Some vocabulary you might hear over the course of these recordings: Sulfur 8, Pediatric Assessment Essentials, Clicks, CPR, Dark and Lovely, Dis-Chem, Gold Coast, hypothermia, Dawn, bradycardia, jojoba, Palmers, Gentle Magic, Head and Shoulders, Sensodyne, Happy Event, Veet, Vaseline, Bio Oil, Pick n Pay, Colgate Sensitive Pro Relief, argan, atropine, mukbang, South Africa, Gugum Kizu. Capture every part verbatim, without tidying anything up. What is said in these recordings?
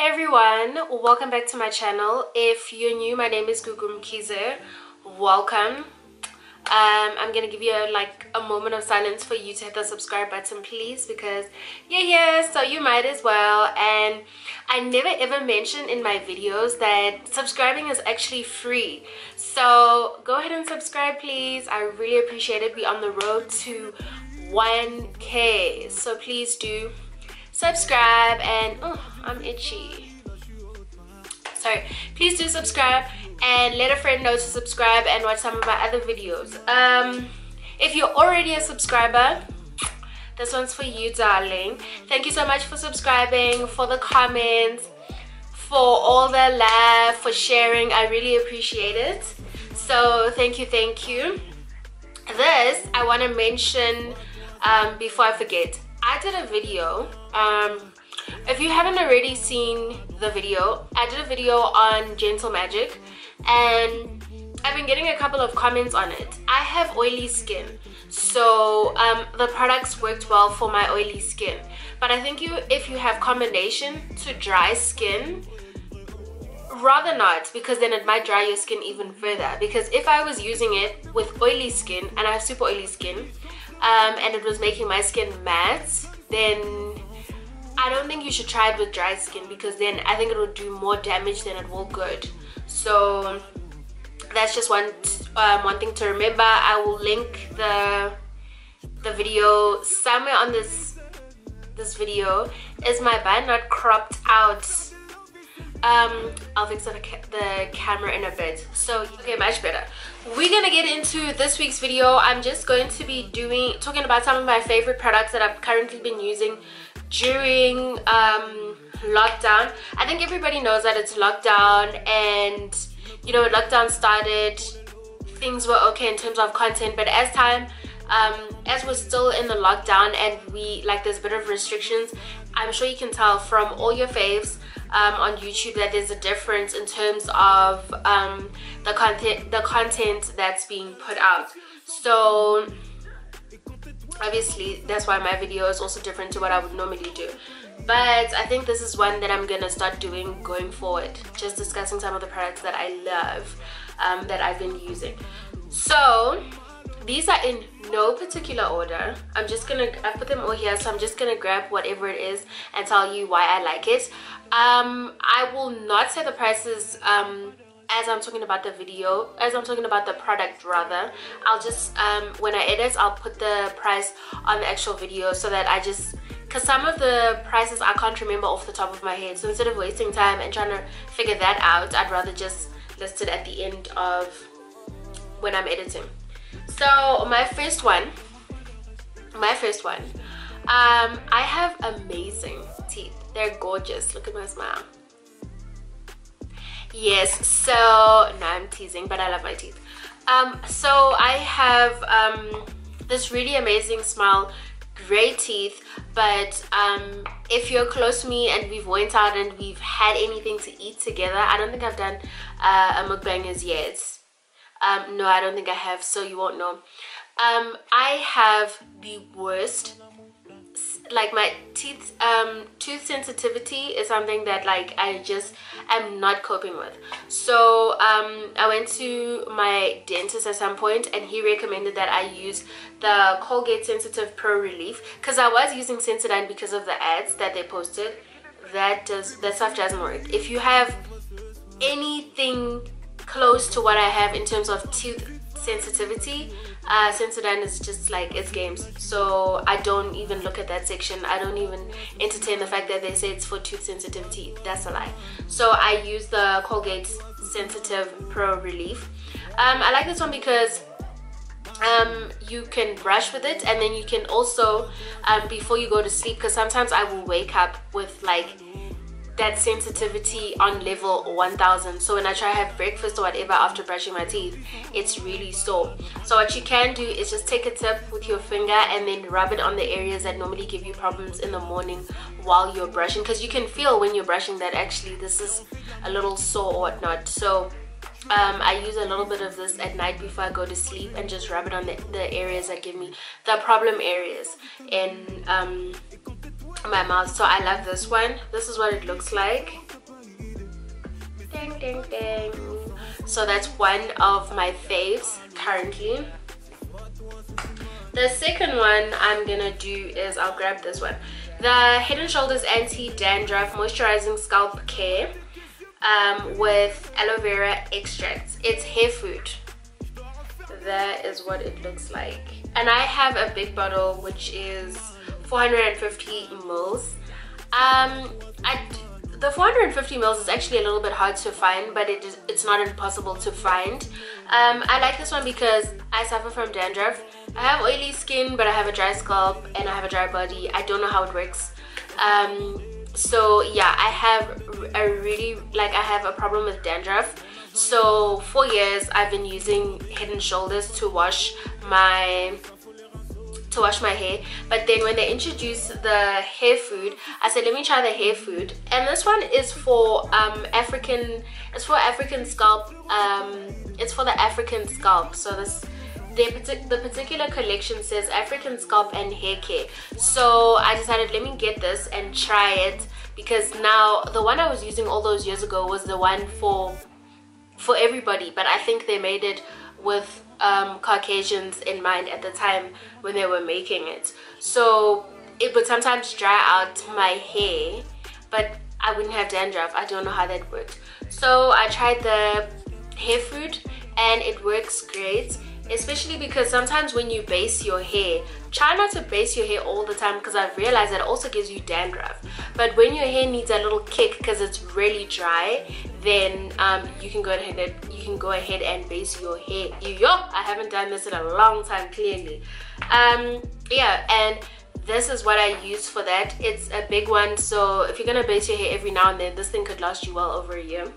Hey everyone, welcome back to my channel. If you're new, my name is Gugum Kizu. Welcome. Um, I'm gonna give you a, like a moment of silence for you to hit the subscribe button, please, because yeah, yeah, so you might as well. And I never ever mention in my videos that subscribing is actually free. So go ahead and subscribe, please. I really appreciate it. We're on the road to one K. So please do subscribe and oh, I'm itchy. Sorry. Please do subscribe and let a friend know to subscribe and watch some of my other videos. Um, if you're already a subscriber, this one's for you, darling. Thank you so much for subscribing, for the comments, for all the love, for sharing. I really appreciate it. So thank you, thank you. This I want to mention um, before I forget. I did a video, um, if you haven't already seen the video, I did a video on Gentle Magic and I've been getting a couple of comments on it. I have oily skin, so um, the products worked well for my oily skin, but I think you, if you have combination to dry skin, rather not, because then it might dry your skin even further. Because if I was using it with oily skin, and I have super oily skin, Um, and it was making my skin matte, then I don't think you should try it with dry skin, because then I think it will do more damage than it will good. So that's just one um, one thing to remember. I will link the the video somewhere on this this video. Is my bun not cropped out? Um, I'll fix the, ca the camera in a bit. So okay, much better. We're gonna get into this week's video. I'm just going to be doing talking about some of my favorite products that I've currently been using during um, lockdown. I think everybody knows that it's lockdown, and you know, when lockdown started, things were okay in terms of content, but as time um, as we're still in the lockdown and we like there's a bit of restrictions, I'm sure you can tell from all your faves Um, on YouTube that there's a difference in terms of um, the content the content that's being put out. So obviously that's why my video is also different to what I would normally do, but I think this is one that I'm gonna start doing going forward, just discussing some of the products that I love um, that I've been using. So these are in no particular order. I'm just gonna, I put them all here, so I'm just gonna grab whatever it is and tell you why I like it. Um, I will not say the prices um, as I'm talking about the video, as I'm talking about the product rather. I'll just, um, when I edit, I'll put the price on the actual video, so that I just, because some of the prices I can't remember off the top of my head. So instead of wasting time and trying to figure that out, I'd rather just list it at the end of when I'm editing. So my first one, my first one, um, I have amazing teeth. They're gorgeous. Look at my smile. Yes, so, no, I'm teasing, but I love my teeth. Um, so I have um, this really amazing smile, great teeth, but um, if you're close to me and we've went out and we've had anything to eat together, I don't think I've done uh, a mukbang as yet. Um, no, I don't think I have, so you won't know. Um, I have the worst, like my teeth, um, tooth sensitivity is something that like I just am not coping with. So um, I went to my dentist at some point and he recommended that I use the Colgate Sensitive Pro Relief, because I was using Sensodyne because of the ads that they posted. That does, that stuff doesn't work. If you have anything close to what I have in terms of tooth sensitivity, uh, Sensodyne is just like, it's games. So I don't even look at that section. I don't even entertain the fact that they say it's for tooth sensitivity. That's a lie. So I use the Colgate Sensitive Pro Relief. Um, I like this one because um, you can brush with it, and then you can also, um, before you go to sleep, because sometimes I will wake up with like that sensitivity on level one thousand. So when I try to have breakfast or whatever after brushing my teeth, it's really sore. So what you can do is just take a tip with your finger and then rub it on the areas that normally give you problems in the morning while you're brushing, because you can feel when you're brushing that actually this is a little sore or whatnot. So Um, I use a little bit of this at night before I go to sleep and just rub it on the, the areas that give me the problem areas in um, my mouth. So I love this one. This is what it looks like. Ding, ding, ding. So that's one of my faves currently. The second one I'm gonna do is, I'll grab this one, the Head and Shoulders Anti-Dandruff Moisturizing Scalp Care um, with aloe vera extracts. It's hair food. That is what it looks like. And I have a big bottle which is four hundred fifty mils. Um, I, the four hundred fifty mils is actually a little bit hard to find, but it is, it's not impossible to find. Um, I like this one because I suffer from dandruff. I have oily skin, but I have a dry scalp and I have a dry body. I don't know how it works. Um, so yeah, I have a really, like I have a problem with dandruff. So for years I've been using Head and Shoulders to wash my to wash my hair, but then when they introduced the hair food, I said let me try the hair food. And this one is for um, African, it's for African scalp, um, it's for the African scalp. So this the, the particular collection says African scalp and hair care. So I decided let me get this and try it, because now the one I was using all those years ago was the one for for everybody, but I think they made it with um, Caucasians in mind at the time when they were making it. So it would sometimes dry out my hair, but I wouldn't have dandruff. I don't know how that worked. So I tried the hair food and it works great, especially because sometimes when you base your hair, try not to base your hair all the time, because I've realized that also gives you dandruff. But when your hair needs a little kick because it's really dry, then um, you can go ahead and you can go ahead and base your hair. Yo, I haven't done this in a long time, clearly. Um, yeah, and this is what I use for that. It's a big one, so if you're gonna base your hair every now and then, this thing could last you well over a year.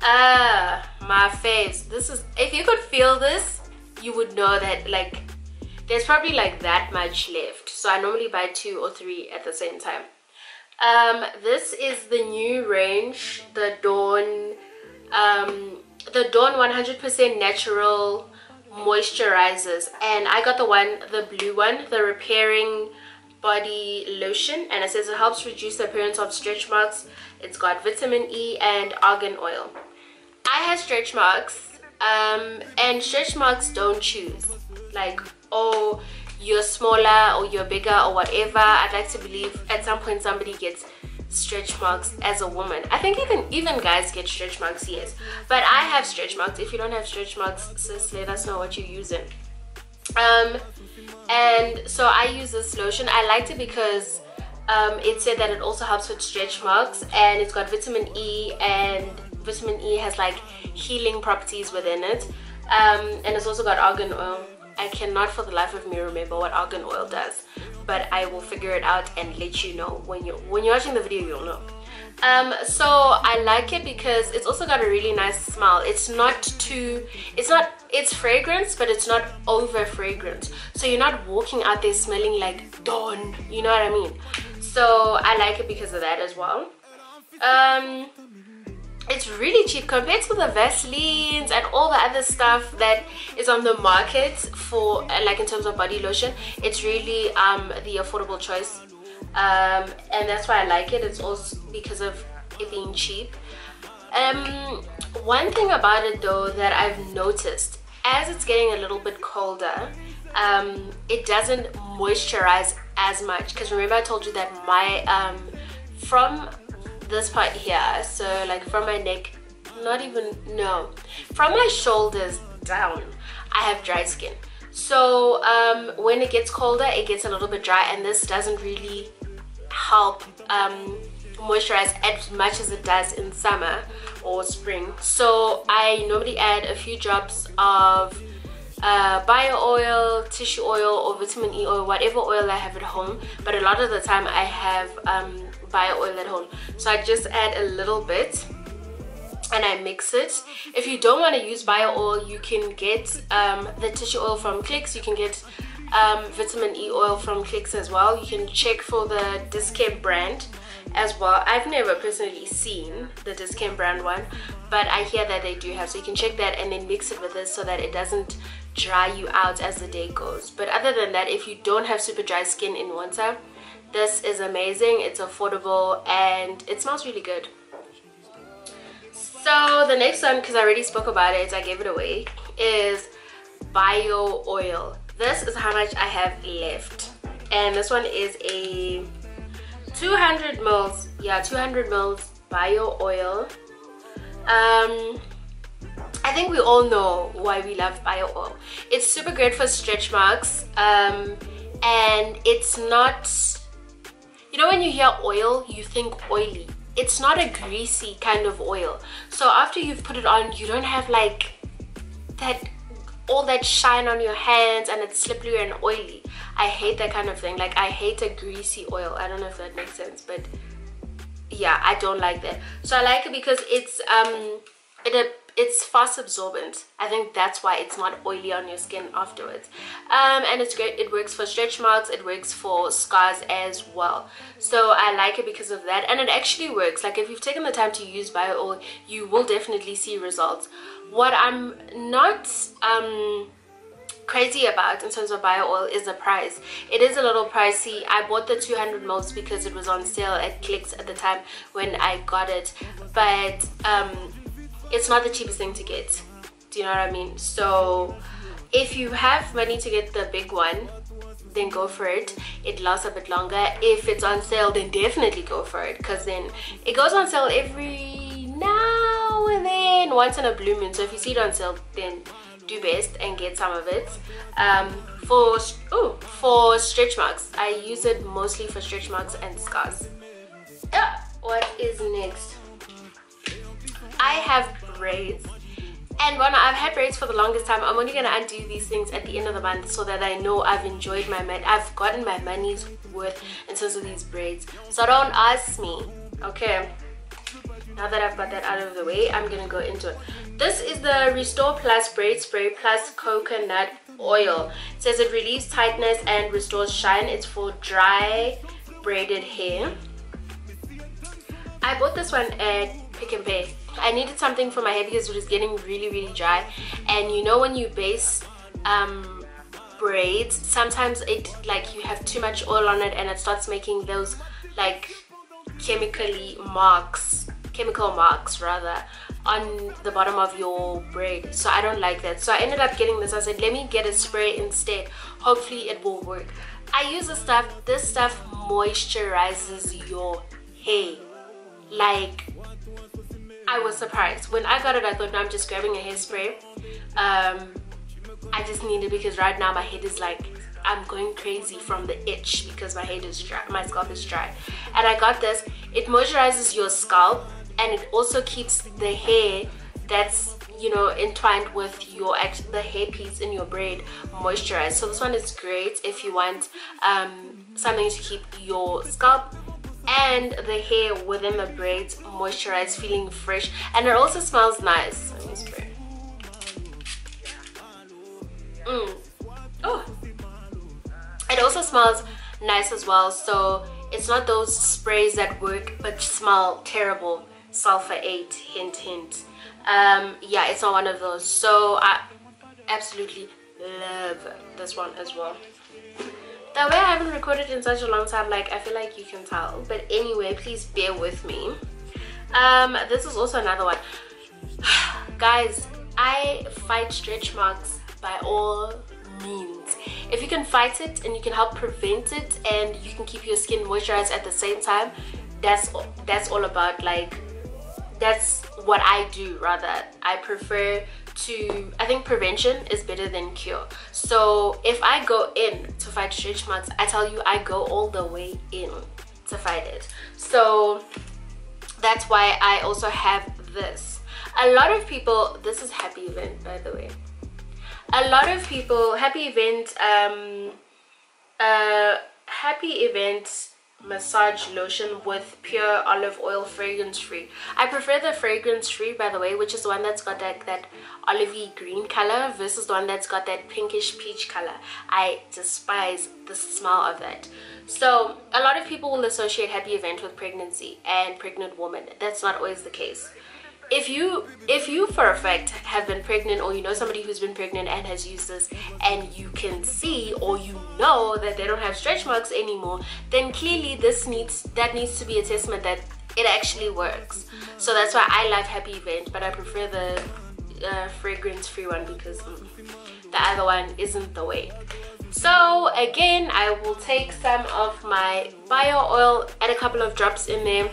Ah, uh, my faves. This is, if you could feel this, you would know that like there's probably like that much left. So I normally buy two or three at the same time. Um, this is the new range, the Dawn, um, the Dawn one hundred percent natural moisturizers, and I got the one, the blue one, the repairing body lotion, and it says it helps reduce the appearance of stretch marks. It's got vitamin E and argan oil. I have stretch marks, um, and stretch marks don't choose, like, oh, you're smaller or you're bigger or whatever. I'd like to believe at some point somebody gets stretch marks as a woman. I think even even guys get stretch marks, yes, but I have stretch marks. If you don't have stretch marks, sis, let us know what you're using. Um and so I use this lotion. I liked it because um it said that it also helps with stretch marks, and it's got vitamin E, and vitamin E has like healing properties within it, um and it's also got argan oil. I cannot for the life of me remember what argan oil does, but I will figure it out and let you know when you're when you're watching the video. You'll know. Um, so I like it because it's also got a really nice smell. It's not too, it's not, it's fragrance, but it's not over fragrant. So you're not walking out there smelling like Dawn. You know what I mean? So I like it because of that as well. Um, it's really cheap compared to the Vaselines and all the other stuff that is on the market for like in terms of body lotion. It's really um the affordable choice, um and that's why I like it. It's also because of it being cheap. Um one thing about it though that I've noticed, as it's getting a little bit colder, um it doesn't moisturize as much, because remember I told you that my um from this part here, so like from my neck, not even, no, from my shoulders down, I have dry skin. So um when it gets colder, it gets a little bit dry, and this doesn't really help um moisturize as much as it does in summer or spring. So I normally add a few drops of uh bio oil, tissue oil, or vitamin E oil, whatever oil I have at home, but a lot of the time I have um bio oil at home. So I just add a little bit and I mix it. If you don't want to use bio oil, you can get um the tissue oil from Clicks. You can get um vitamin E oil from Clicks as well. You can check for the Dis-Chem brand as well. I've never personally seen the Dis-Chem brand one, but I hear that they do have, so you can check that and then mix it with this so that it doesn't dry you out as the day goes. But other than that, if you don't have super dry skin in winter, This is amazing, it's affordable, and it smells really good. So the next one, because I already spoke about it, I gave it away, is Bio Oil. This is how much I have left, and this one is a two hundred mils, yeah, two hundred mils Bio Oil. Um, I think we all know why we love Bio Oil. It's super great for stretch marks, um, and it's not, you know, when you hear oil, you think oily. It's not a greasy kind of oil. So after you've put it on, you don't have like that, all that shine on your hands and it's slippery and oily. I hate that kind of thing. Like, I hate a greasy oil. I don't know if that makes sense, but yeah, I don't like that. So I like it because it's um it it's fast absorbent. I think that's why it's not oily on your skin afterwards. Um and it's great. It works for stretch marks, it works for scars as well. So I like it because of that, and it actually works. Like, if you've taken the time to use Bio Oil, you will definitely see results. What I'm not um crazy about in terms of Bio Oil is the price. It is a little pricey. I bought the two hundred mils because it was on sale at Clicks at the time when I got it, but um, it's not the cheapest thing to get. Do you know what I mean? So if you have money to get the big one, then go for it. It lasts a bit longer. If it's on sale, then definitely go for it, because then it goes on sale every now and then, once in a blue moon. So if you see it on sale, then do best and get some of it. Um, for oh, for stretch marks, I use it mostly for stretch marks and scars. Yeah. What is next? I have braids, and when I've had braids for the longest time, I'm only gonna undo these things at the end of the month so that I know I've enjoyed my money. I've gotten my money's worth in terms of these braids. So don't ask me. Okay. Now that I've got that out of the way, I'm gonna go into it. This is the Restore Plus Braid Spray Plus Coconut Oil. It says it relieves tightness and restores shine. It's for dry braided hair. I bought this one at Pick n Pay. I needed something for my hair because it was getting really, really dry. And you know when you base um, braids, sometimes it like you have too much oil on it and it starts making those like chemically marks. chemical marks rather on the bottom of your braid. So I don't like that, so I ended up getting this. I said, let me get a spray instead, hopefully it will work. I use this stuff. This stuff moisturizes your hair. Like, I was surprised when I got it. I thought, no, I'm just grabbing a hairspray. um I just need it because right now my head is like, I'm going crazy from the itch because my head is dry, my scalp is dry, and I got this. It moisturizes your scalp, and it also keeps the hair that's, you know, entwined with your the hair piece in your braid moisturized. So this one is great if you want um, something to keep your scalp and the hair within the braids moisturized, feeling fresh, and it also smells nice. Let me spray. Mm. Oh, it also smells nice as well. So it's not those sprays that work but smell terrible. Sulfur eight, hint hint. Um yeah, it's not one of those. So I absolutely love this one as well. The way I haven't recorded in such a long time, like, I feel like you can tell, but anyway, please bear with me. Um this is also another one. Guys, I fight stretch marks by all means. If you can fight it and you can help prevent it and you can keep your skin moisturized at the same time, that's all, that's all about. Like, that's what I do. Rather, I prefer to, I think prevention is better than cure. So if I go in to fight stretch marks, I tell you, I go all the way in to fight it. So that's why I also have this. A lot of people, this is Happy Event, by the way. A lot of people, Happy Event, um, uh, Happy Event massage lotion with pure olive oil, fragrance free. I prefer the fragrance free, by the way, which is the one that's got like that olivey green color versus the one that's got that pinkish peach color. I despise the smell of that. So a lot of people will associate Happy Event with pregnancy and pregnant women. That's not always the case. if you if you for a fact have been pregnant, or you know somebody who's been pregnant and has used this, and you can see or you know that they don't have stretch marks anymore, then clearly this needs that needs to be a testament that it actually works. So that's why I love Happy Event, but I prefer the uh, fragrance free one because mm, the other one isn't the way. So again, I will take some of my bio oil, add a couple of drops in there,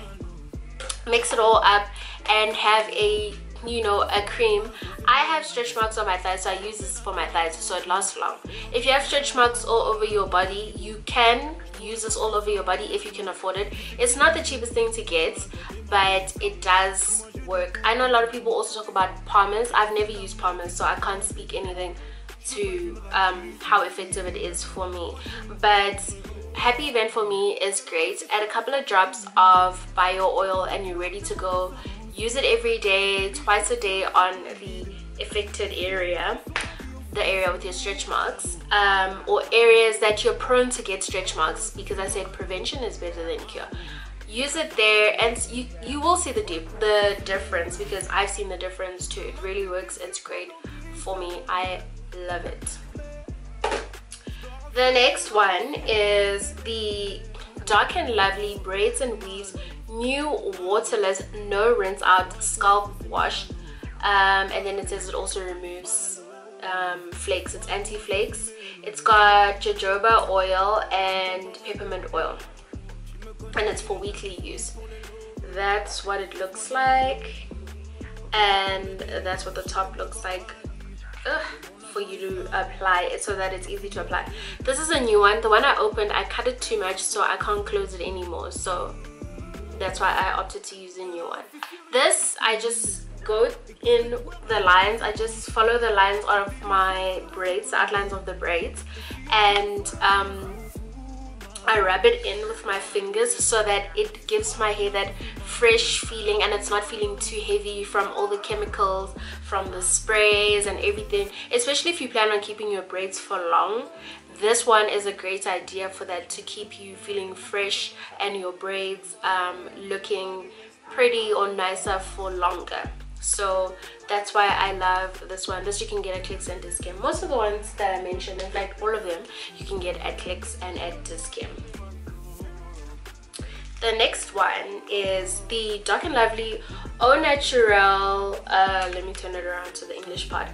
mix it all up, and have a you know a cream. I have stretch marks on my thighs, so I use this for my thighs so it lasts long. If you have stretch marks all over your body, you can use this all over your body if you can afford it. It's not the cheapest thing to get, but it does work. I know a lot of people also talk about Palmers. I've never used Palmers, so I can't speak anything to um, how effective it is for me, but Happy Event for me is great. Add a couple of drops of bio oil and you're ready to go. Use it every day, twice a day on the affected area, the area with your stretch marks, um, or areas that you're prone to get stretch marks, because I said prevention is better than cure. Use it there and you, you will see the, dip, the difference, because I've seen the difference too. It really works. It's great for me. I love it. The next one is the Dark and Lovely Braids and Weaves new waterless no rinse out scalp wash, um, and then it says it also removes um, flakes. It's anti-flakes. It's got jojoba oil and peppermint oil, and it's for weekly use. That's what it looks like, and that's what the top looks like. Ugh. For you to apply it, so that it's easy to apply. This is a new one. The one I opened, I cut it too much, so I can't close it anymore, so that's why I opted to use a new one. This, I just go in the lines, I just follow the lines of my braids, the outlines of the braids, and um, I rub it in with my fingers so that it gives my hair that fresh feeling, and it's not feeling too heavy from all the chemicals, from the sprays and everything. Especially if you plan on keeping your braids for long, this one is a great idea for that, to keep you feeling fresh and your braids um, looking pretty or nicer for longer. So that's why I love this one. This you can get at Clicks and Dis-Chem. Most of the ones that I mentioned, in fact all of them, you can get at Clicks and at Dis-Chem. The next one is the Dark and Lovely Au Naturel, uh, let me turn it around to the English part,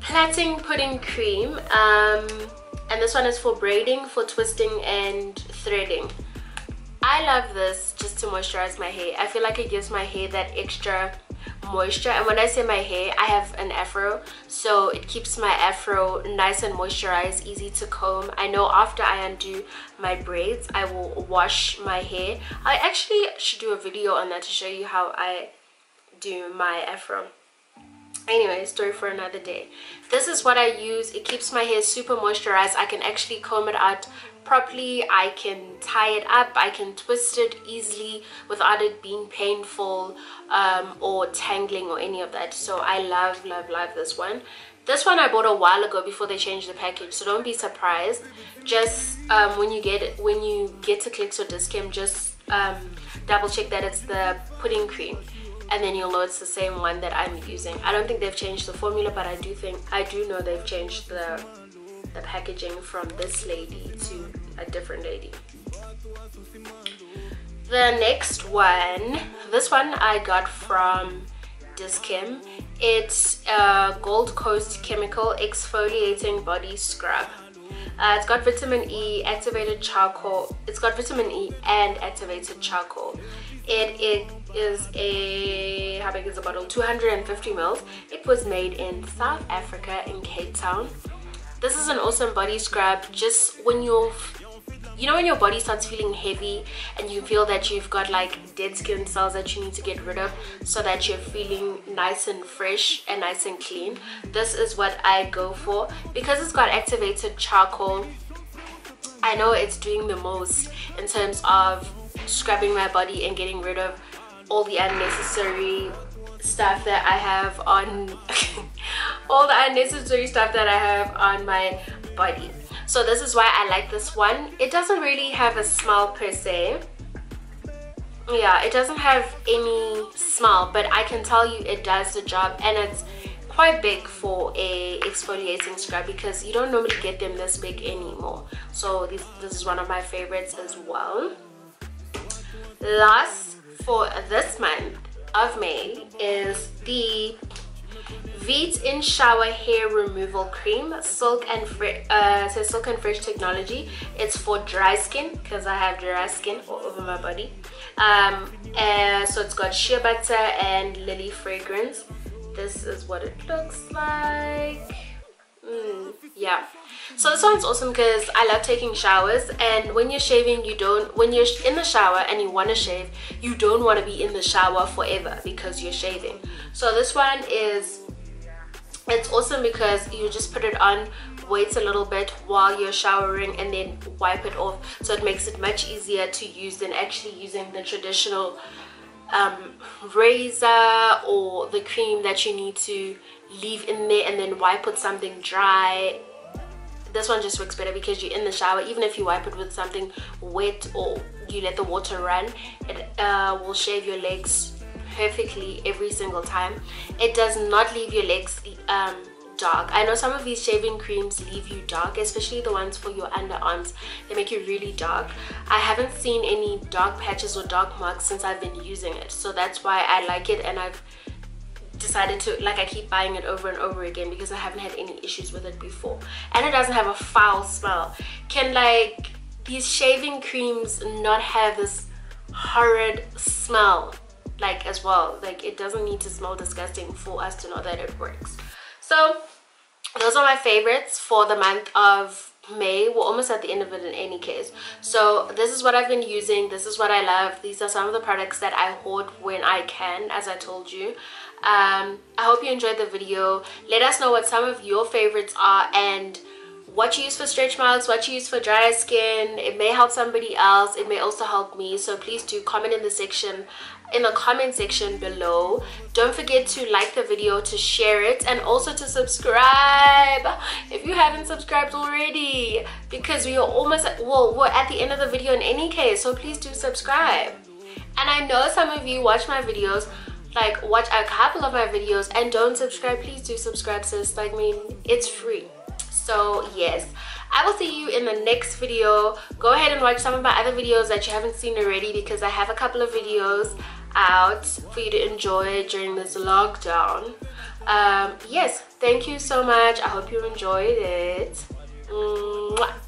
Plaiting Pudding Cream, um, and this one is for braiding, for twisting and threading. I love this just to moisturize my hair. I feel like it gives my hair that extra moisture, and when I say my hair, I have an afro, so it keeps my afro nice and moisturized, easy to comb. I know after I undo my braids, I will wash my hair. I actually should do a video on that to show you how I do my afro. Anyway, story for another day. This is what I use. It keeps my hair super moisturized. I can actually comb it out properly. I can tie it up. I can twist it easily without it being painful um, or tangling or any of that. So I love, love, love this one. This one I bought a while ago before they changed the package, so don't be surprised. Just um, when you get it, when you get to Clicks or Dis-Chem, just um, double check that it's the pudding cream, and then you'll know it's the same one that I'm using. I don't think they've changed the formula, but I do think I do know they've changed the the packaging from this lady to a different lady. The next one, this one I got from Dis-Chem. It's a Gold Coast chemical exfoliating body scrub. Uh, it's got vitamin E, activated charcoal. It's got vitamin E and activated charcoal. It, it is a, how big is the bottle? two hundred fifty mils. It was made in South Africa, in Cape Town. This is an awesome body scrub. Just when you're, you know when your body starts feeling heavy and you feel that you've got like dead skin cells that you need to get rid of so that you're feeling nice and fresh and nice and clean, this is what I go for. Because it's got activated charcoal, I know it's doing the most in terms of scrubbing my body and getting rid of all the unnecessary stuff that I have on all the unnecessary stuff that I have on my body. So this is why I like this one. It doesn't really have a smell per se, Yeah, it doesn't have any smell, but I can tell you it does the job, and it's quite big for a exfoliating scrub because you don't normally get them this big anymore. So this, this is one of my favorites as well. Last for this month of May is the Veet in shower hair removal cream, silk and uh, says silk and fresh technology. It's for dry skin because I have dry skin all over my body. Um, uh, so it's got shea butter and lily fragrance. This is what it looks like. Mm, yeah. So this one's awesome because I love taking showers, and when you're shaving, you don't, when you're in the shower and you want to shave, you don't want to be in the shower forever because you're shaving. So this one is, it's awesome because you just put it on, wait a little bit while you're showering, and then wipe it off. So it makes it much easier to use than actually using the traditional um, razor or the cream that you need to leave in there and then wipe with something dry. This one just works better because you're in the shower. Even if you wipe it with something wet or you let the water run, it uh, will shave your legs perfectly every single time. It does not leave your legs um, dark. I know some of these shaving creams leave you dark, especially the ones for your underarms. They make you really dark. I haven't seen any dark patches or dark marks since I've been using it, so that's why I like it, and I've decided to, like, I keep buying it over and over again because I haven't had any issues with it before. And it doesn't have a foul smell. Can, like, these shaving creams not have this horrid smell, like, as well? Like, it doesn't need to smell disgusting for us to know that it works. So those are my favorites for the month of May. We're almost at the end of it in any case. So this is what I've been using. This is what I love. These are some of the products that I hoard when I can, as I told you. um I hope you enjoyed the video. Let us know what some of your favorites are and what you use for stretch marks, what you use for dry skin. It may help somebody else, it may also help me. So please do comment in the section in the comment section below. Don't forget to like the video, to share it, and also to subscribe if you haven't subscribed already, because we are almost at, well, we're at the end of the video in any case, so please do subscribe. And I know some of you watch my videos, like watch a couple of my videos and don't subscribe. Please do subscribe, sis. Like, I mean, it's free. So yes, I will see you in the next video. Go ahead and watch some of my other videos that you haven't seen already, because I have a couple of videos out for you to enjoy during this lockdown. Um, yes, thank you so much. I hope you enjoyed it. Mwah.